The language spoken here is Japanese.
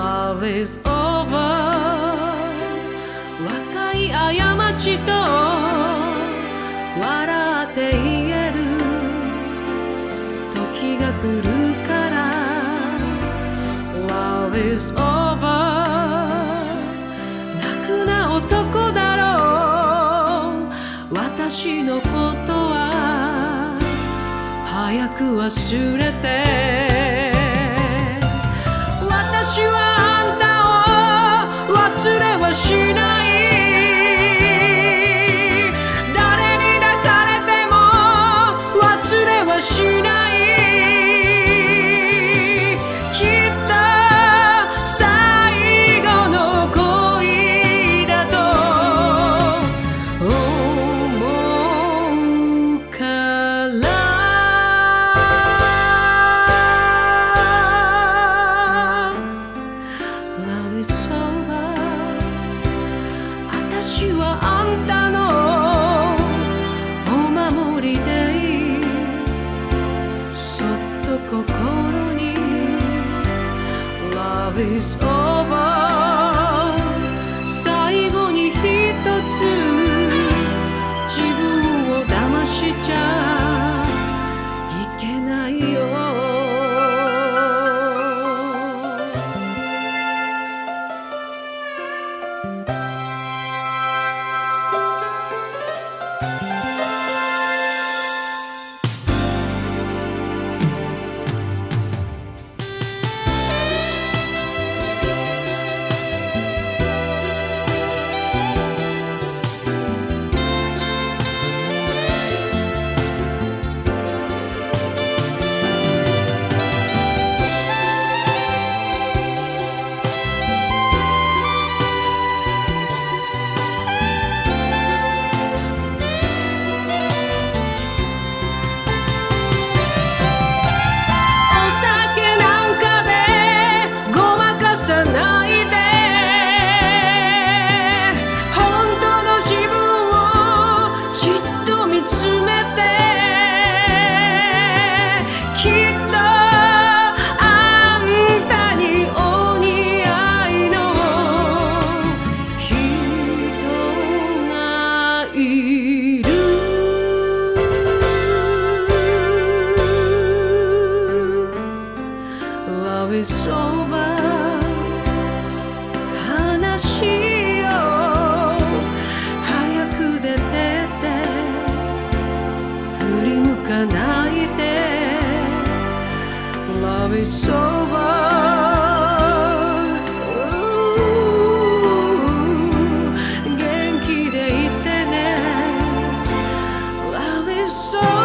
Love is over. 若い過ちと笑って言える時が来るから Love is over. 泣くな男だろう、私のことは早く忘れて。私はしない、誰に抱かれても忘れはしない、きっと最後の恋だと思うから「Love is over」。私はあんたのお守りでいい、そっと心に Love is over。 最後に一つ自分を騙しちゃいけないよ。Love is over。 悲しいよ、早く出てって振り向かないで。 Love is over。 元気でいてね。 Love is over。